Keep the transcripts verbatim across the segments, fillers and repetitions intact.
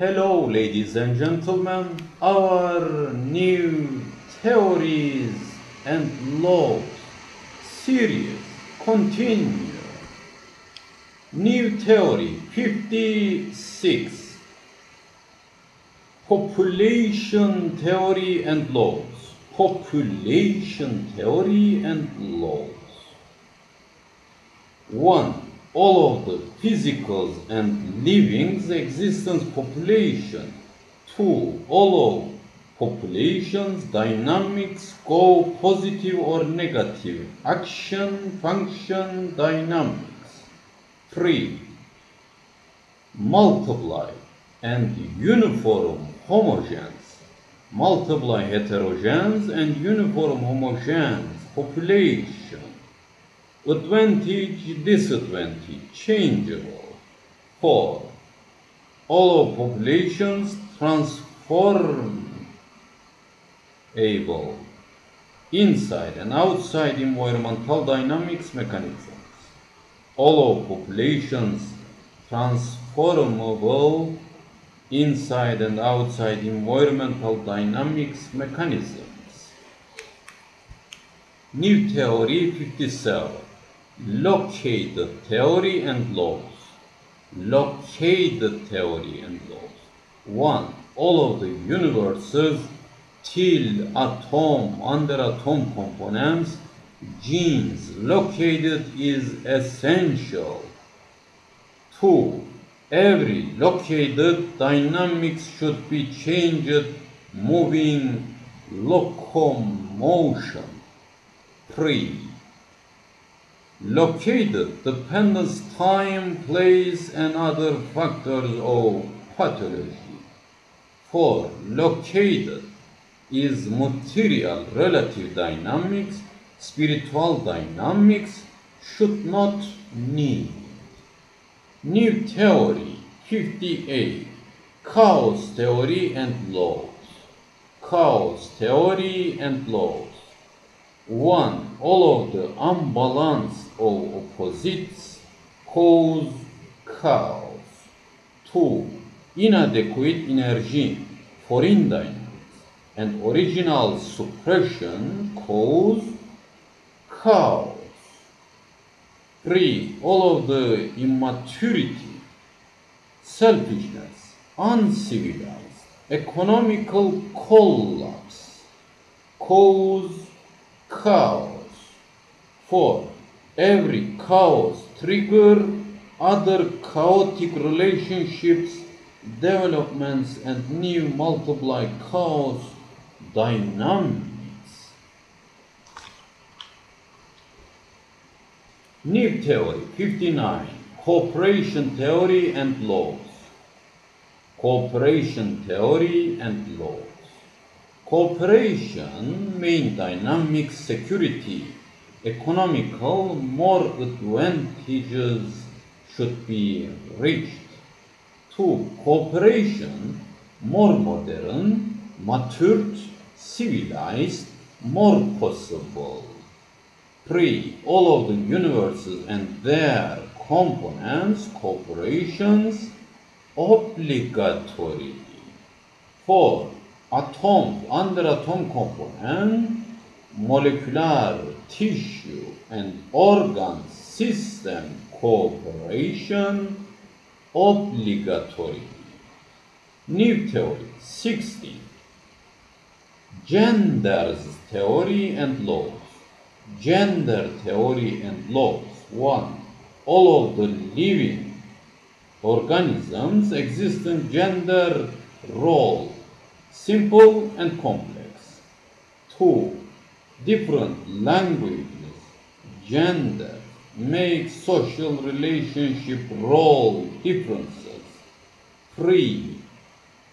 Hello, ladies and gentlemen, our new theories and laws series continue. New theory fifty-six, population theory and laws. Population theory and laws. One. All of the physicals and livings existence population. Two. All of populations dynamics go positive or negative. Action, function, dynamics. Three. Multiply and uniform homogens. Multiply heterogens and uniform homogens. Population. Advantage, disadvantage, changeable. Four. All populations transformable inside and outside environmental dynamics mechanisms. All populations transformable inside and outside environmental dynamics mechanisms. New theory fifty-seven. Locate the theory and laws. Locate the theory and laws. One. All of the universe's till atom, under atom components, genes located is essential. Two. Every located dynamics should be changed, moving locomotion. Three. Located depends time, place, and other factors of pathology. four. Located is material relative dynamics, spiritual dynamics should not need. New theory fifty-eight. Chaos theory and laws. Chaos theory and laws. One. All of the unbalance of opposites cause chaos. Two. Inadequate energy, foreign dynamics, and original suppression cause chaos. Three. All of the immaturity, selfishness, uncivilized, economical collapse cause chaos. Four. Every chaos trigger other chaotic relationships, developments, and new multiply chaos dynamics. New theory fifty-nine. Cooperation theory and laws. Cooperation theory and laws. Cooperation, main dynamics, security, economical, more advantages should be reached. Two. Cooperation, more modern, matured, civilized, more possible. Three. All of the universes and their components, corporations, obligatory. Four. Atom, under atom component, molecular tissue and organ system cooperation obligatory. New theory sixty. Genders theory and laws. Gender theory and laws. One. All of the living organisms exist in gender role, simple and complex. Two. Different languages, gender, make social relationship role differences. Three.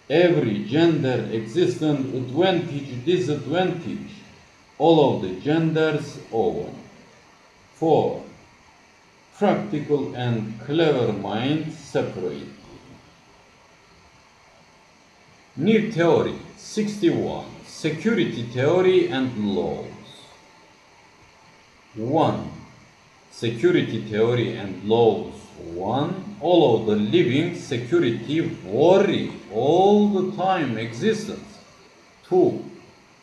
Every gender existent advantage, disadvantage, all of the genders own. Four. Practical and clever minds separate. New theory sixty-one. Security theory and laws. One. Security theory and laws. One. all of the living security worry all the time existence. Two,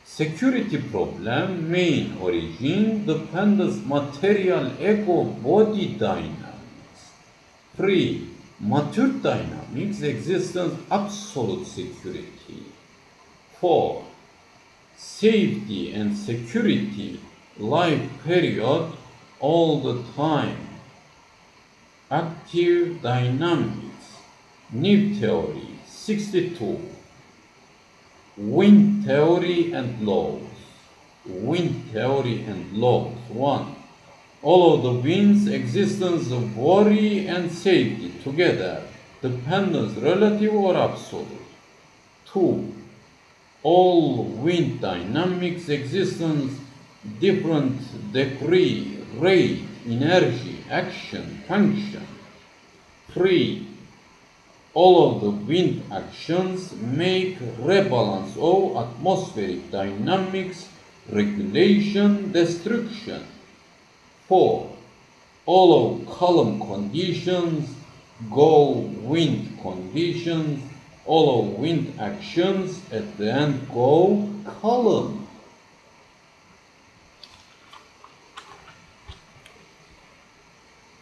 security problem main origin depends material eco body dynamics. Three, mature dynamics existence absolute security. Four, safety and security life period all the time. Active dynamics, new theory sixty-two. Wind theory and laws. Wind theory and laws. One, all of the winds existence of worry and safety together, dependence relative or absolute. Two, all wind dynamics existence different degree, rate, energy, action, function. Three, all of the wind actions make rebalance of atmospheric dynamics, regulation, destruction. Four, all of column conditions go wind conditions, all of wind actions at the end go column.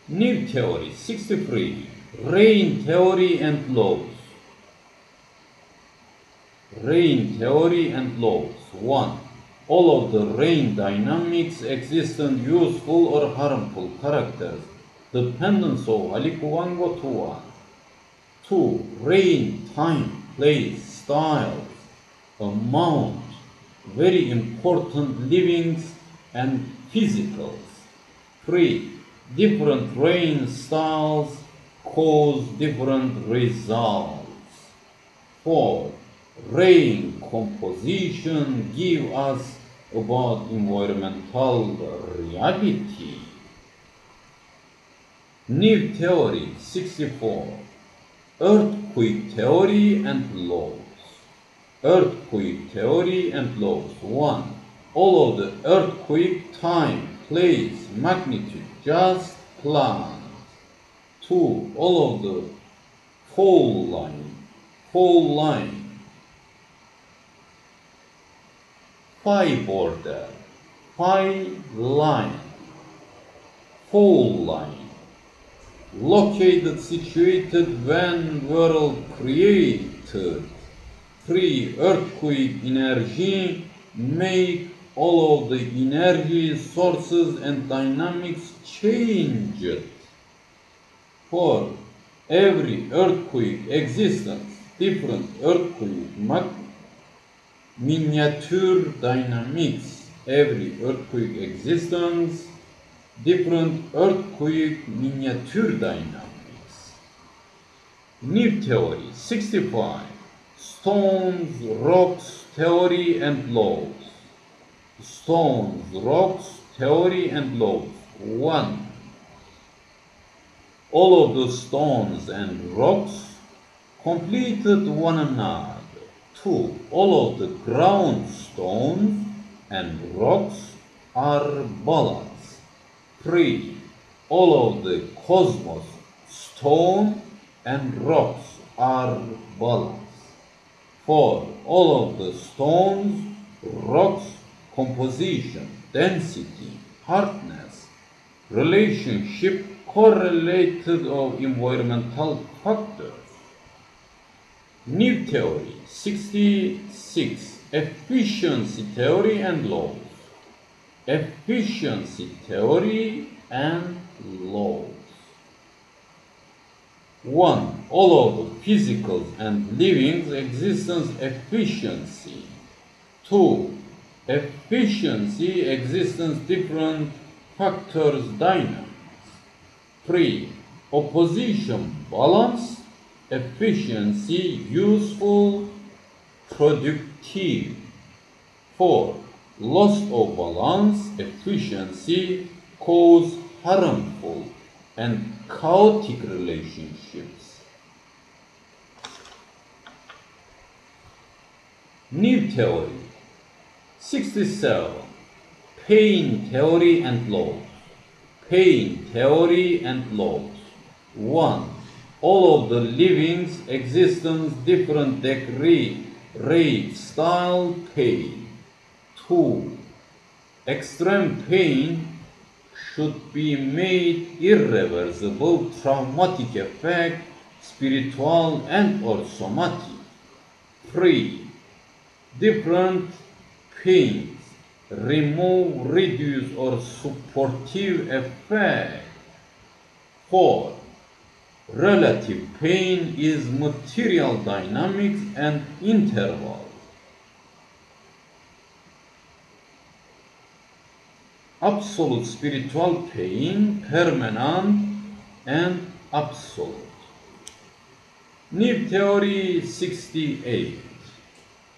New theory sixty-three. Rain theory and laws. Rain theory and laws. One, all of the rain dynamics exist in useful or harmful characters, dependence of Halikuvangotuan. Two, rain time, place, styles, amount, very important livings and physicals. Three, different rain styles cause different results. Four, rain composition give us about environmental reality. New theory sixty-four. Earthquake theory and laws. Earthquake theory and laws. One, all of the earthquake time, place, magnitude just plan. Two, all of the whole line, whole line, phi border, phi line, whole line, located, situated when world created. Three, earthquake energy make all of the energy sources and dynamics changed. Four, every earthquake existence, different earthquake mag miniature dynamics. Every earthquake existence, different earthquake miniature dynamics. New theory sixty-five. Stones, rocks, theory and laws. Stones, rocks, theory and laws. One, all of the stones and rocks completed one another. Two, all of the ground stones and rocks are balanced. Three, all of the cosmos stone and rocks are balanced. Four, all of the stones, rocks, composition, density, hardness, relationship correlated of environmental factors. New theory sixty-six. Efficiency theory and laws. Efficiency theory and laws. One, all of the physicals and livings existence efficiency. Two, efficiency existence different factors dynamics. Three, opposition balance, efficiency useful, productive. Four, loss of balance, efficiency cause harmful and chaotic relationships. New theory sixty-seven. Pain theory and laws. Pain theory and laws. One, all of the living's existence, different degree, rate, style, pain. Two, extreme pain should be made irreversible, traumatic effect, spiritual and or somatic. Three, different pains remove, reduce or supportive effect. Four, relative pain is material dynamics and interval. Absolute spiritual pain, permanent and absolute. New Theory sixty-eight,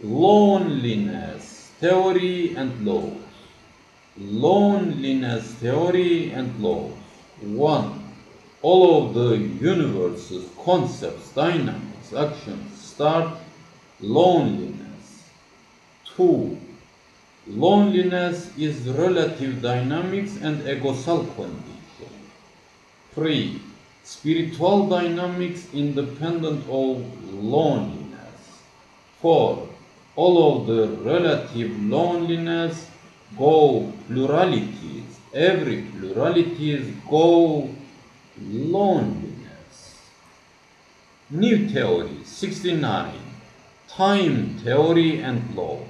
Loneliness Theory and Laws. Loneliness Theory and Laws. One, all of the universe's concepts, dynamics, actions start loneliness. Two, loneliness is relative dynamics and egosal condition. Three, spiritual dynamics independent of loneliness. Four, all of the relative loneliness go pluralities. Every pluralities go loneliness. New Theory sixty-nine, Time Theory and Laws.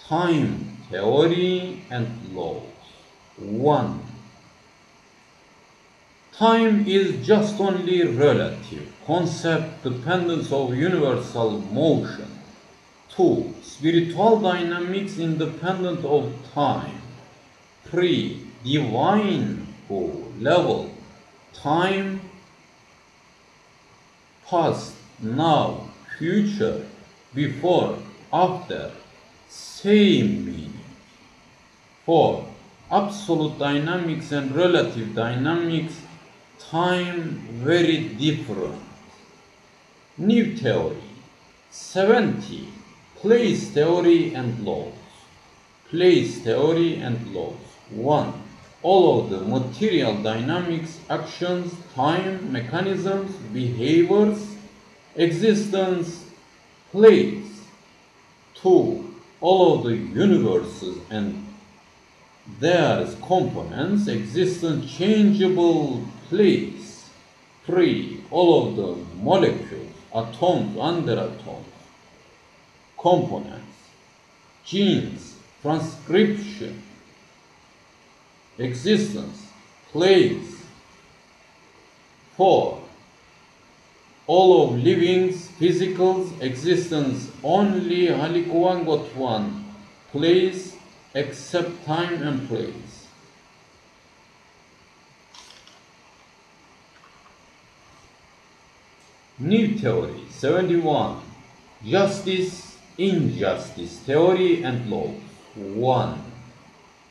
Time Theory and Laws. One, time is just only relative concept, dependence of universal motion. Two, spiritual dynamics independent of time. Three, divine level, time, past, now, future, before, after, same meaning. Four, absolute dynamics and relative dynamics, time very different. New Theory seventy, Place Theory and Laws. Place Theory and Laws. One, all of the material dynamics, actions, time, mechanisms, behaviors, existence, place. Two, all of the universes and there's components, existence, changeable, place. Three, all of the molecules, atoms, under atoms, components, genes, transcription, existence, place. Four, all of livings, physicals, existence only, Halikuangotwan, place, except time and place. New Theory seventy-one, Justice, Injustice Theory and Laws. One,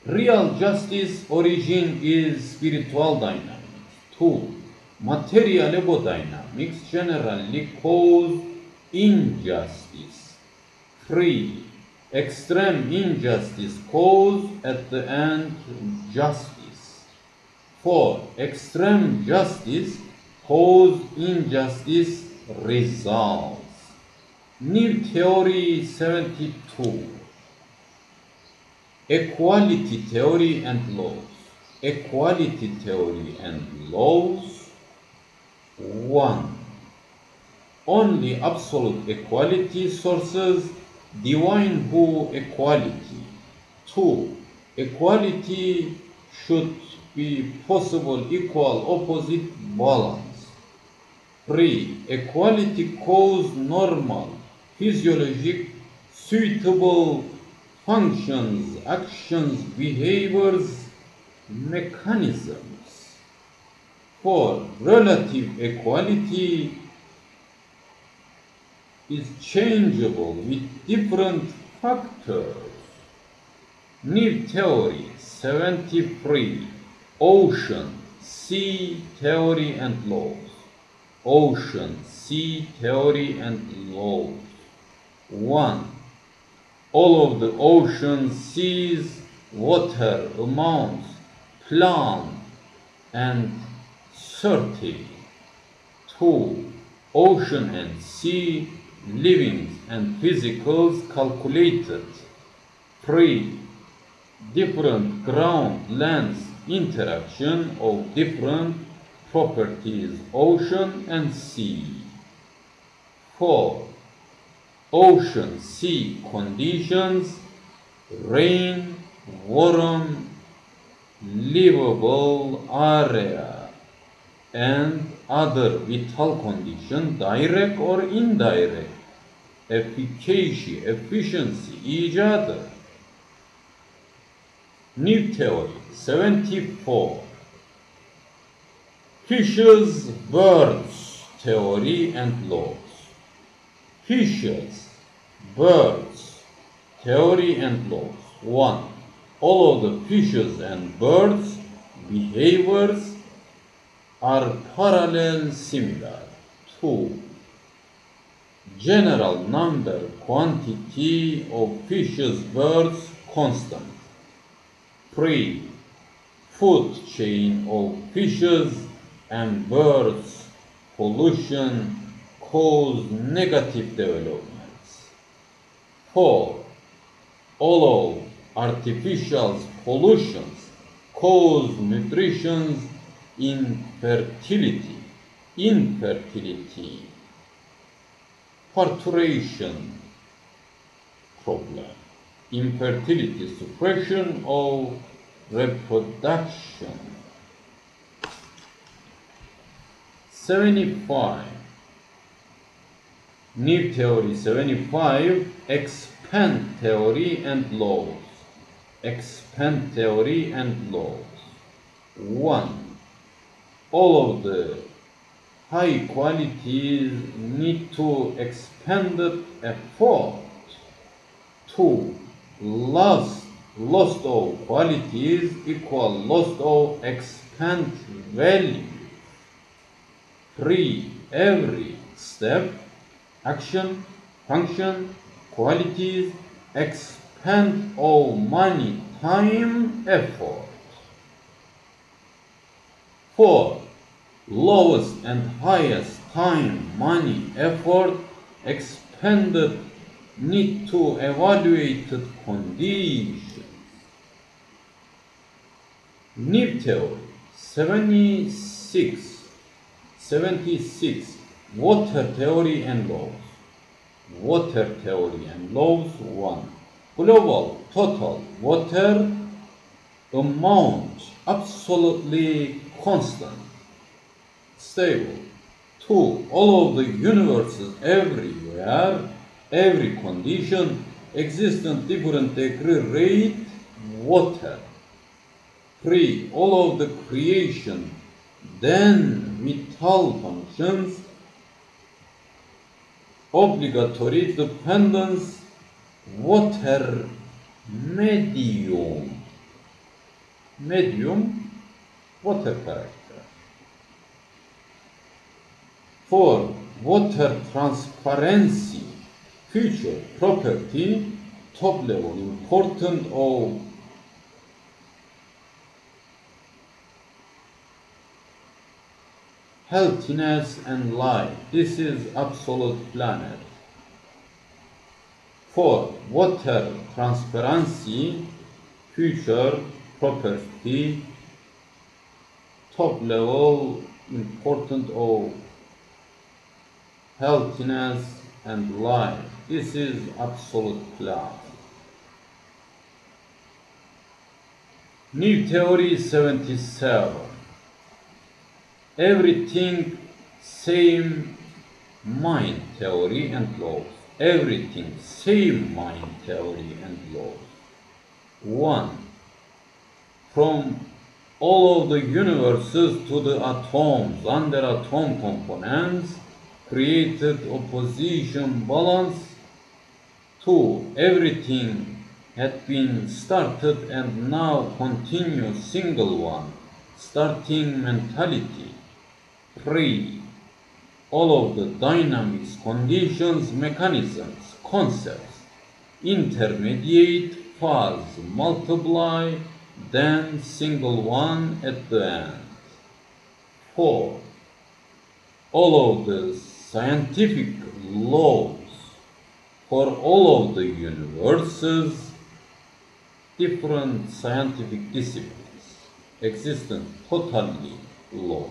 real justice origin is spiritual dynamics. Two, material ego dynamics generally cause injustice. Three, extreme injustice cause at the end justice. Four, extreme justice cause injustice results. New Theory seventy-two, Equality Theory and Laws. Equality Theory and Laws. One, only absolute equality sources, divine who equality. Two, equality should be possible, equal, opposite, balance. Three, equality cause normal, physiologic, suitable functions, actions, behaviors, mechanisms. Four, relative equality is changeable with different factors. New Theory seventy-three, Ocean, Sea Theory and Laws. Ocean, Sea Theory and Laws. One, all of the oceans, seas, water, amounts, plant, and surface. pool, ocean and sea, livings and physicals calculated, prey, different ground, lands, interaction of different properties, ocean and sea. four. Ocean, sea conditions, rain, warm, livable area, and other vital conditions, direct or indirect, efficacy, efficiency, each other. New theory, seventy-four. Fisher's birds, theory and laws. Fisher's birds, theory and laws. one. All of the fishes and birds' behaviors are parallel similar. two. General number quantity of fishes, birds constant. three. Food chain of fishes and birds, pollution cause negative developments. four. All of artificial pollutions cause nutrition infertility, infertility, parturition problem, infertility, suppression of reproduction. seventy-five. New theory seventy-five, expand theory and laws. Expand theory and laws. one. All of the high qualities need to expanded effort. two. Loss, loss of qualities equal loss of expand value. three. Every step, action, function, qualities, expand of money, time, effort. four. Lowest and highest time, money, effort, expended need to evaluated conditions. New theory seventy-six. seventy-six. Water theory and laws. Water theory and laws. one. Global total water amount absolutely constant, stable. two. All of the universes everywhere, every condition, exist in different degree rate, water. three. All of the creation, then vital functions, obligatory dependence, water medium, medium, water character. four. Water transparency, feature, property, top level, important of healthiness and life. This is absolute planet. four. Water transparency, future, property, top level, important of healthiness and life. This is absolute planet. New theory seventy-seven. Everything same mind theory and laws. Everything same mind theory and laws. one. From all of the universes to the atoms, under atom components, created opposition balance. two. Everything had been started and now continues single one, starting mentality. three. All of the dynamics, conditions, mechanisms, concepts, intermediate, pause, multiply, then single one at the end. four. all of the scientific laws for all of the universes, different scientific disciplines, existent totally laws.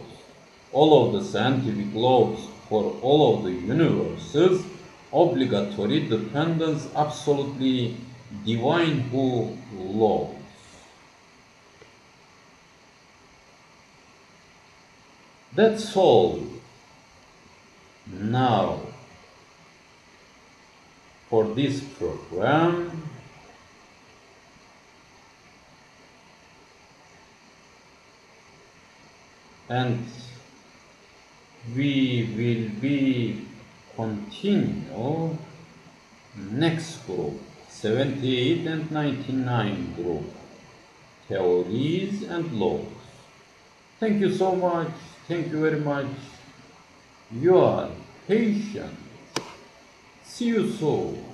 All of the scientific laws for all of the universes, obligatory, dependence, absolutely divine who laws. That's all now for this program. And we will be continue next group, seventy-eight and ninety-nine group, theories and laws. Thank you so much. Thank you very much. You are patient. See you soon.